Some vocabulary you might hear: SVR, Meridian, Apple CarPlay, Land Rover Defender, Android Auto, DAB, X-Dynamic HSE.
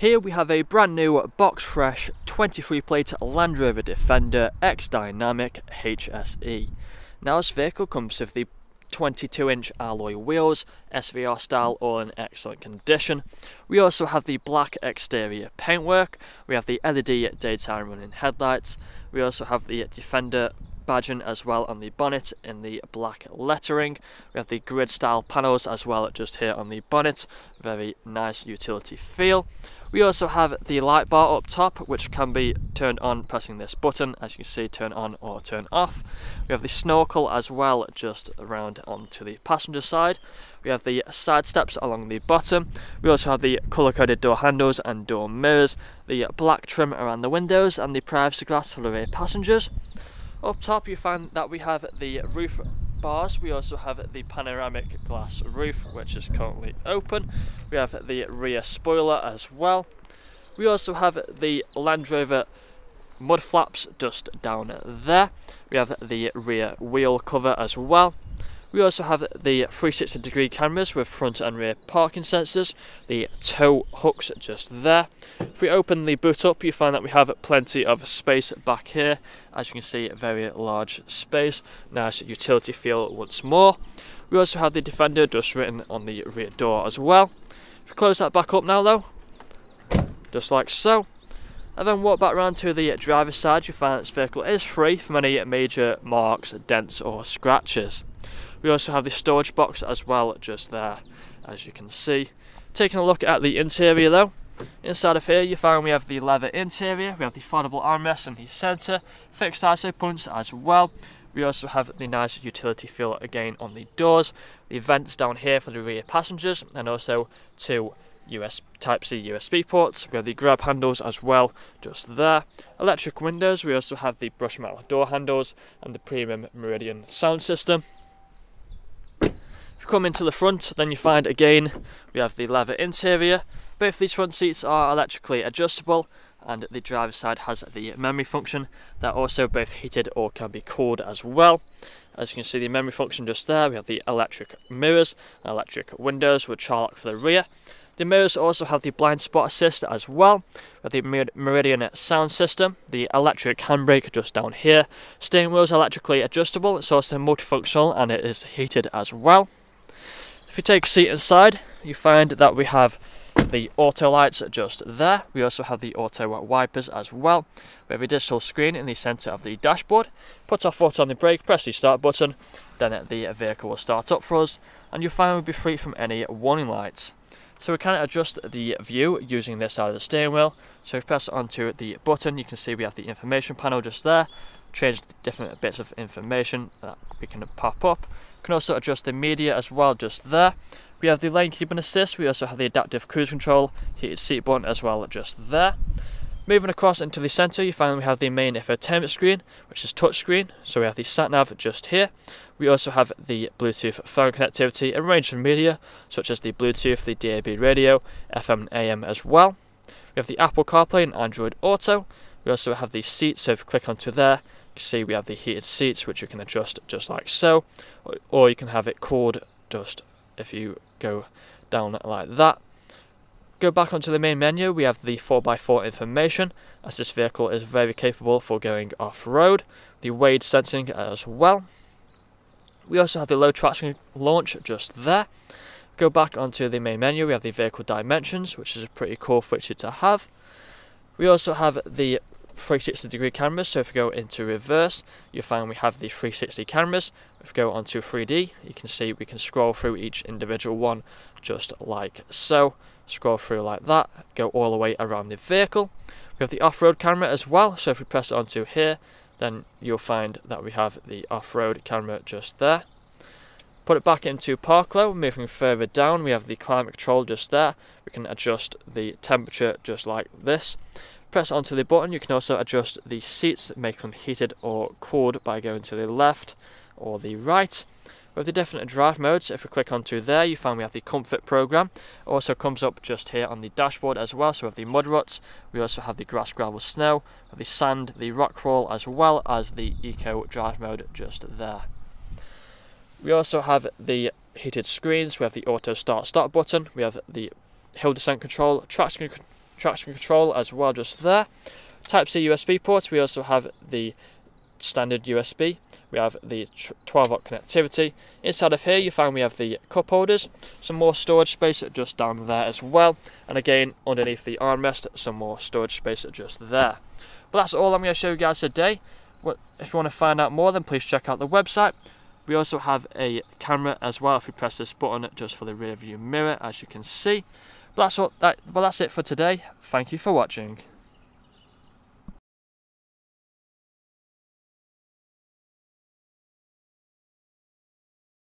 Here we have a brand new box fresh 23 plate Land Rover Defender X-Dynamic HSE. Now this vehicle comes with the 22-inch alloy wheels, SVR style, all in excellent condition. We also have the black exterior paintwork, we have the LED daytime running headlights, we also have the Defender badging as well on the bonnet in the black lettering. We have the grid style panels as well just here on the bonnet, very nice utility feel. We also have the light bar up top, which can be turned on pressing this button, as you can see, turn on or turn off. We have the snorkel as well just around onto the passenger side. We have the side steps along the bottom. We also have the colour coded door handles and door mirrors, the black trim around the windows and the privacy glass for the rear passengers. Up top you find that we have the roof bars, we also have the panoramic glass roof which is currently open, we have the rear spoiler as well, we also have the Land Rover mud flaps just down there, we have the rear wheel cover as well. We also have the 360 degree cameras with front and rear parking sensors, the tow hooks just there. If we open the boot up, you find that we have plenty of space back here. As you can see, a very large space, nice utility feel once more. We also have the Defender just written on the rear door as well. If we close that back up now though, just like so. And then walk back round to the driver's side, you find this vehicle is free from any major marks, dents or scratches. We also have the storage box as well just there, as you can see. Taking a look at the interior though, inside of here you find we have the leather interior, we have the foldable armrests in the centre, fixed ISO points as well. We also have the nice utility feel again on the doors, the vents down here for the rear passengers, and also two Type-C USB ports. We have the grab handles as well just there, electric windows, we also have the brush metal door handles and the premium Meridian sound system. If you come into the front, then you find again we have the leather interior. Both these front seats are electrically adjustable and the driver's side has the memory function. They're also both heated or can be cooled as well. As you can see, the memory function just there, we have the electric mirrors, electric windows with child lock for the rear. The mirrors also have the blind spot assist as well, with the Meridian sound system, the electric handbrake just down here. Steering wheel is electrically adjustable, it's also multifunctional and it is heated as well. If you take a seat inside, you find that we have the auto lights just there. We also have the auto wipers as well. We have a digital screen in the centre of the dashboard. Put our foot on the brake, press the start button, then the vehicle will start up for us, and you'll find we'll be free from any warning lights. So we can adjust the view using this side of the steering wheel. So if we press onto the button, you can see we have the information panel just there. Change the different bits of information that we can pop up. We can also adjust the media as well just there. We have the lane keeping assist. We also have the adaptive cruise control, heated seat button as well just there. Moving across into the centre, you find we have the main infotainment screen, which is touchscreen. So we have the sat-nav just here. We also have the Bluetooth phone connectivity and range of media, such as the Bluetooth, the DAB radio, FM and AM as well. We have the Apple CarPlay and Android Auto. We also have the seats, so if you click onto there, you can see we have the heated seats, which you can adjust just like so. Or you can have it cooled just if you go down like that. Go back onto the main menu, we have the 4x4 information, as this vehicle is very capable for going off-road. The wade sensing as well. We also have the low traction launch just there. Go back onto the main menu, we have the vehicle dimensions, which is a pretty cool feature to have. We also have the 360 degree cameras, so if we go into reverse, you find we have the 360 cameras. If we go onto 3D, you can see we can scroll through each individual one just like so. Scroll through like that, go all the way around the vehicle. We have the off-road camera as well, so if we press onto here, then you'll find that we have the off-road camera just there. Put it back into park low, moving further down, we have the climate control just there. We can adjust the temperature just like this. Press onto the button, you can also adjust the seats, make them heated or cooled by going to the left or the right. We have the different drive modes. If we click onto there, you find we have the comfort program. It also comes up just here on the dashboard as well. So we have the mud ruts, we also have the grass, gravel, snow, the sand, the rock crawl, as well as the eco drive mode just there. We also have the heated screens, we have the auto start button, we have the hill descent control, traction traction control as well just there. Type-C USB port, we also have the standard USB, we have the 12-volt connectivity. Inside of here you find we have the cup holders, some more storage space just down there as well, and again underneath the armrest some more storage space just there. But that's all I'm going to show you guys today. If you want to find out more, then please check out the website. We also have a camera as well if we press this button just for the rear view mirror, as you can see. But that's it for today. Thank you for watching.